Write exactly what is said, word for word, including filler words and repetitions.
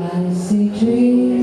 I see trees.